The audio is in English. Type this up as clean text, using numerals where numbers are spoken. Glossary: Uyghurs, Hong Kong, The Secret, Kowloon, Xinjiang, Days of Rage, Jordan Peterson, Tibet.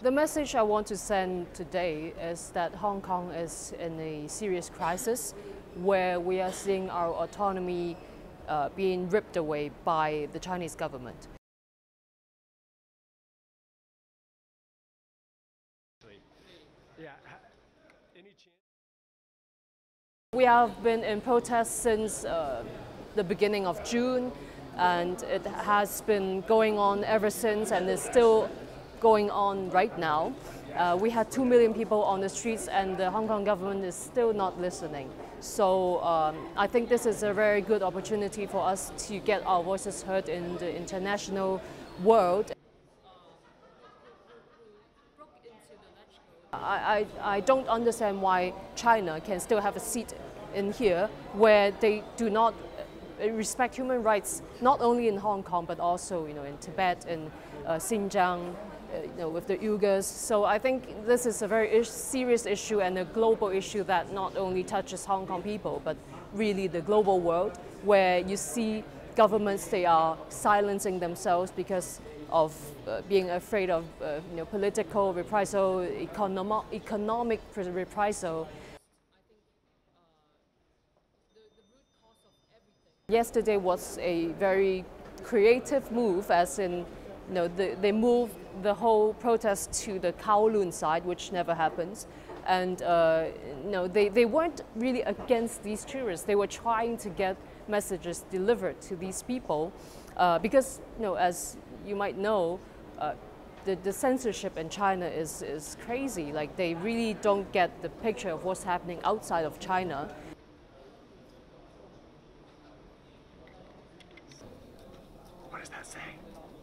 The message I want to send today is that Hong Kong is in a serious crisis where we are seeing our autonomy being ripped away by the Chinese government. We have been in protest since the beginning of June, and it has been going on ever since and is still going on right now. We had 2 million people on the streets and the Hong Kong government is still not listening. So I think this is a very good opportunity for us to get our voices heard in the international world. I don't understand why China can still have a seat in here where they do not respect human rights, not only in Hong Kong but also, you know, in Tibet and Xinjiang, you know, with the Uyghurs. So I think this is a very serious issue and a global issue that not only touches Hong Kong people but really the global world, where you see governments, they are silencing themselves because of being afraid of you know, political reprisal, economic reprisal. Yesterday was a very creative move, as in, you know, they moved the whole protest to the Kowloon side, which never happens. And you know, they weren't really against these tourists. They were trying to get messages delivered to these people because, you know, as you might know, the censorship in China is crazy. Like, they really don't get the picture of what's happening outside of China. What does that say?